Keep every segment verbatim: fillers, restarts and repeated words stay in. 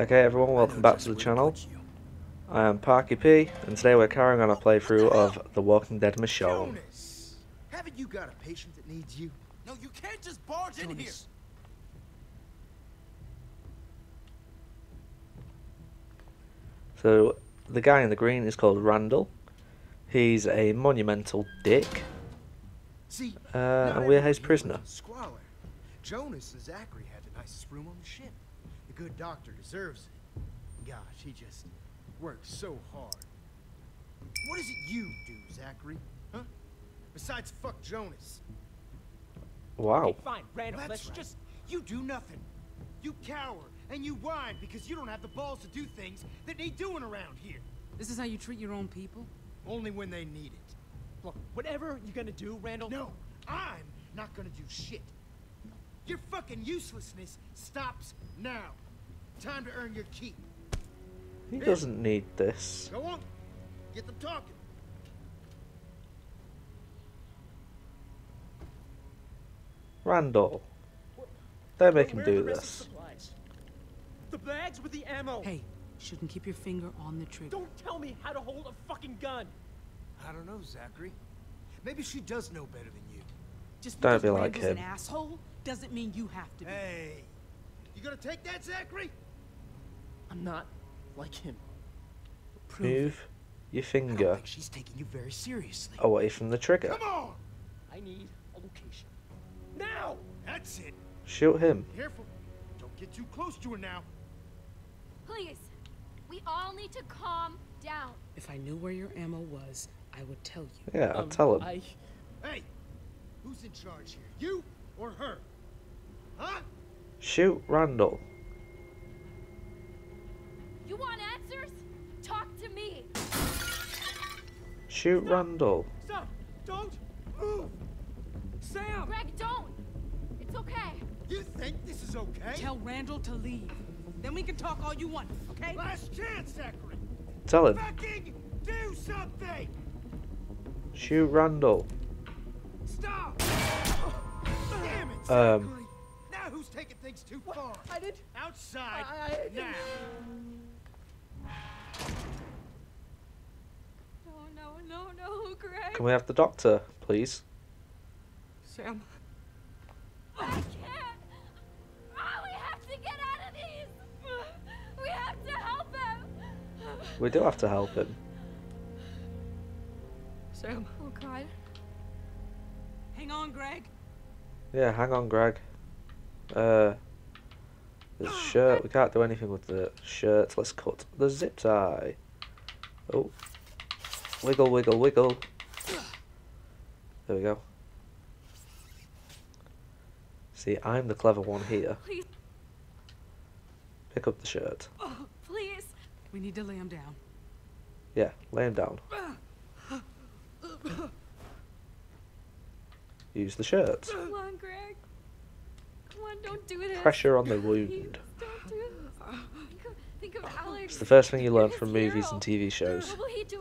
Okay everyone, welcome back to the channel. I am Parky P, and today we're carrying on our playthrough of The Walking Dead Michonne. Jonas, haven't you got a patient that needs you? No, you can't just barge Jonas. in here. So the guy in the green is called Randall. He's a monumental dick, See, uh, and we're his prisoner. Squalor. Jonas and Zachary had the nicest room on the ship. The good doctor deserves it. Gosh, he just works so hard. What is it you do, Zachary? Huh? Besides, fuck Jonas. Wow. Okay, fine, Randall. That's let's right. just. You do nothing. You cower and you whine because you don't have the balls to do things that need doing around here. This is how you treat your own people? Only when they need it. Look, whatever you're gonna do, Randall. No, I'm not gonna do shit. Your fucking uselessness stops now. Time to earn your keep. He doesn't need this. Go on. Get them talking. Randall. Don't make him do this. The bags with the ammo. Hey, shouldn't keep your finger on the trigger. Don't tell me how to hold a fucking gun. I don't know, Zachary. Maybe she does know better than you. Just don't be like him. An asshole doesn't mean you have to be. Hey, you gonna take that, Zachary? I'm not like him. Prove Move it. your finger. I don't think she's taking you very seriously. Away from the trigger. Come on! I need a location now. That's it. Shoot him. Careful! Don't get too close to her now. Please, we all need to calm down. If I knew where your ammo was, I would tell you. Yeah, I'll um, tell him. I... Hey. Who's in charge here? You or her? Huh? Shoot Randall. You want answers? Talk to me. Shoot Stop. Randall. Stop! Don't move! Sam! Greg, don't! It's okay. You think this is okay? Tell Randall to leave. Then we can talk all you want, okay? Last chance, Zachary! Tell him. Fucking do something! Shoot Randall. Stop! Damn it, um, now who's taking things too far? I did outside I, I, now. No, no, no, no, Greg. Can we have the doctor, please? Sam. I can't. Oh, we have to get out of these. We have to help him. We do have to help him. Sam. Oh God. Hang on, Greg. Yeah, hang on, Greg. Uh, the shirt. We can't do anything with the shirt. Let's cut the zip tie. Oh, wiggle, wiggle, wiggle. There we go. See, I'm the clever one here. Please. Pick up the shirt. Oh, please. We need to lay him down. Yeah, lay him down. Use the shirt. Come on, Greg. Come on, don't do this. Pressure on the wound. Don't do this. Think of Alex. It's the first thing you learn from movies and T V shows.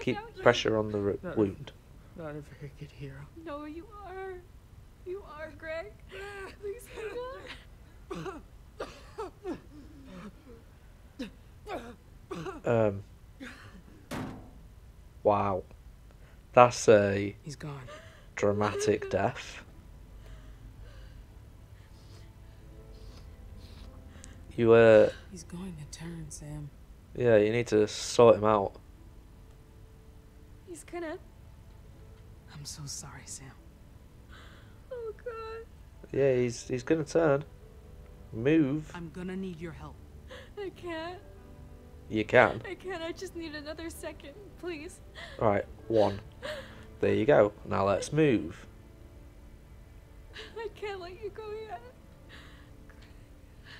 Keep pressure on the not, wound. Not a very good hero. No, you are. You are, Greg. Please hang on. Um. Wow. That's a. He's gone. Dramatic death. You were. Uh, He's going to turn, Sam. Yeah, you need to sort him out. He's gonna. I'm so sorry, Sam. Oh God. Yeah, he's he's gonna turn. Move. I'm gonna need your help. I can't. You can. I can't. I just need another second, please. All right, one. There you go. Now let's move. I can't let you go yet.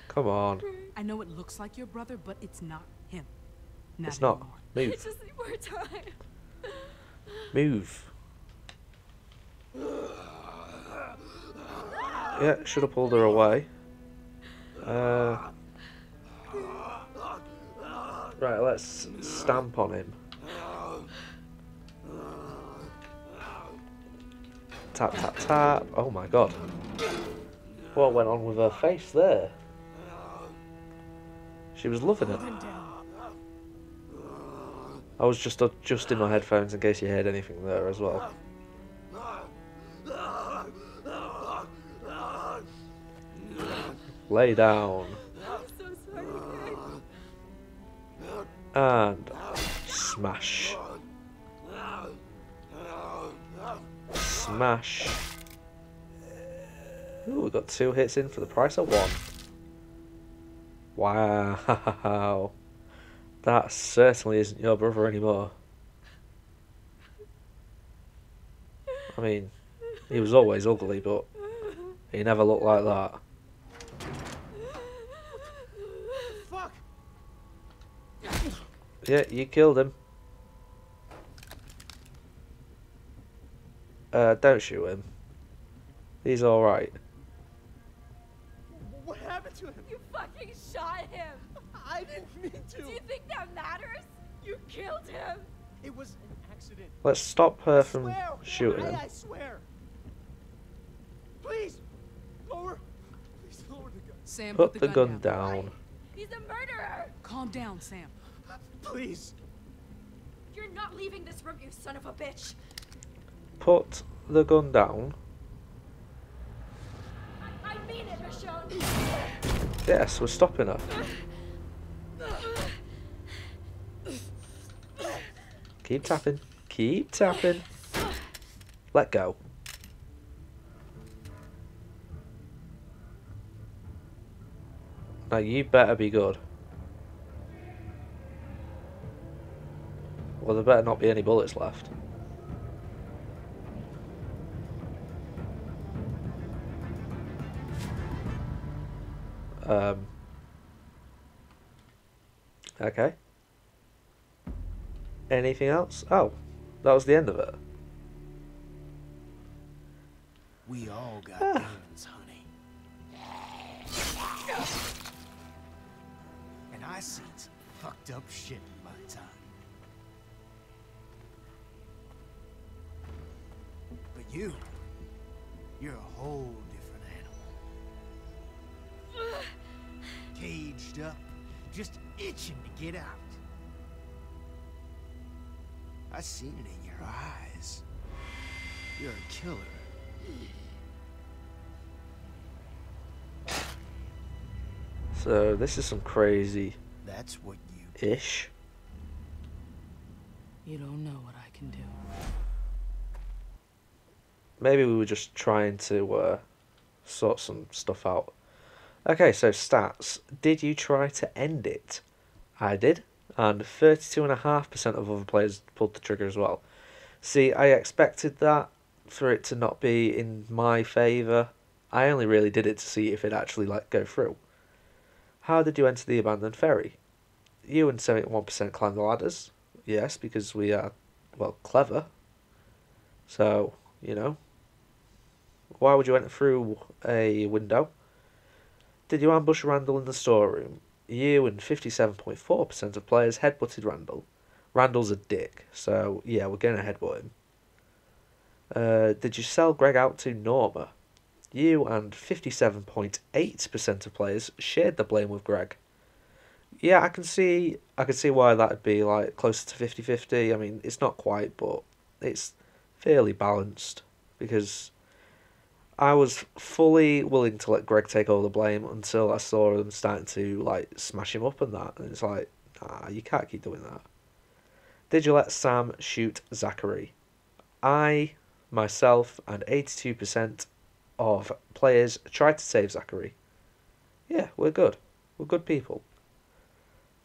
Come on. I know it looks like your brother, but it's not him. Not it's not. Anymore. Move. It's just more time. Move. Yeah, should have pulled her away. Uh, right, let's stamp on him. Tap, tap, tap. Oh my God. What went on with her face there? She was loving it. I was just adjusting my headphones in case you heard anything there as well. Lay down. And smash. Smash. Ooh, we got two hits in for the price of one. Wow. That certainly isn't your brother anymore. I mean, he was always ugly, but he never looked like that. Fuck. Yeah, you killed him. Uh, don't shoot him. He's alright. What happened to him? You fucking shot him! I didn't mean to! Do you think that matters? You killed him! It was an accident. Let's stop her I from swear. shooting him. I, I swear! Please! Lower! Please lower the gun. Sam, put, put the, the gun, gun down. down. He's a murderer! Calm down, Sam. Please! You're not leaving this room, you son of a bitch! Put the gun down. I, I mean it, Rishon. Yes, we're stopping her. Keep tapping. Keep tapping. Let go. Now you better be good. Well, there better not be any bullets left. Um, okay. Anything else? Oh, that was the end of it. We all got ah. demons, honey. And I seen fucked up shit in my time. But you, you're a whole different animal. Caged up, just itching to get out. I seen it in your eyes. You're a killer. So this is some crazy. That's what you ish. You don't know what I can do. Maybe we were just trying to uh, sort some stuff out. Okay, so stats. Did you try to end it? I did, and thirty-two point five percent of other players pulled the trigger as well. See, I expected that, for it to not be in my favour. I only really did it to see if it actually, like, go through. How did you enter the abandoned ferry? You and seventy-one percent climbed the ladders. Yes, because we are, well, clever. So, you know. Why would you enter through a window? Did you ambush Randall in the storeroom? You and fifty-seven point four percent of players headbutted Randall. Randall's a dick, so yeah, we're going to headbutt him. Uh, did you sell Greg out to Norma? You and fifty-seven point eight percent of players shared the blame with Greg. Yeah, I can see I can see why that would be like closer to fifty fifty. I mean, it's not quite, but it's fairly balanced, because I was fully willing to let Greg take all the blame until I saw them starting to, like, smash him up and that. And it's like, nah, you can't keep doing that. Did you let Sam shoot Zachary? I, myself, and eighty-two percent of players tried to save Zachary. Yeah, we're good. We're good people.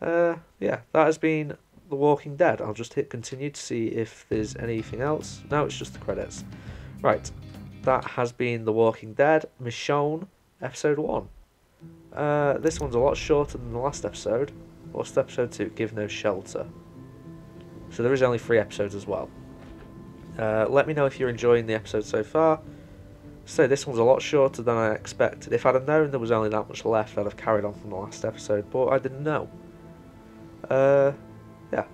Uh, yeah, that has been The Walking Dead. I'll just hit continue to see if there's anything else. No, it's just the credits. Right. That has been The Walking Dead Michonne episode one. Uh, this one's a lot shorter than the last episode. What's the episode two? Give No Shelter. So there is only three episodes as well. Uh, let me know if you're enjoying the episode so far. So this one's a lot shorter than I expected. If I'd have known there was only that much left, I'd have carried on from the last episode, but I didn't know. Uh, yeah.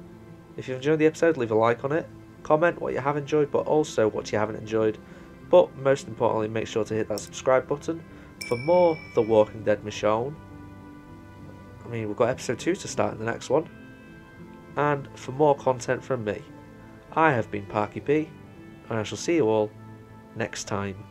If you've enjoyed the episode, leave a like on it. Comment what you have enjoyed, but also what you haven't enjoyed. But most importantly, make sure to hit that subscribe button for more The Walking Dead Michonne. I mean, we've got episode two to start in the next one. And for more content from me, I have been Parky P, and I shall see you all next time.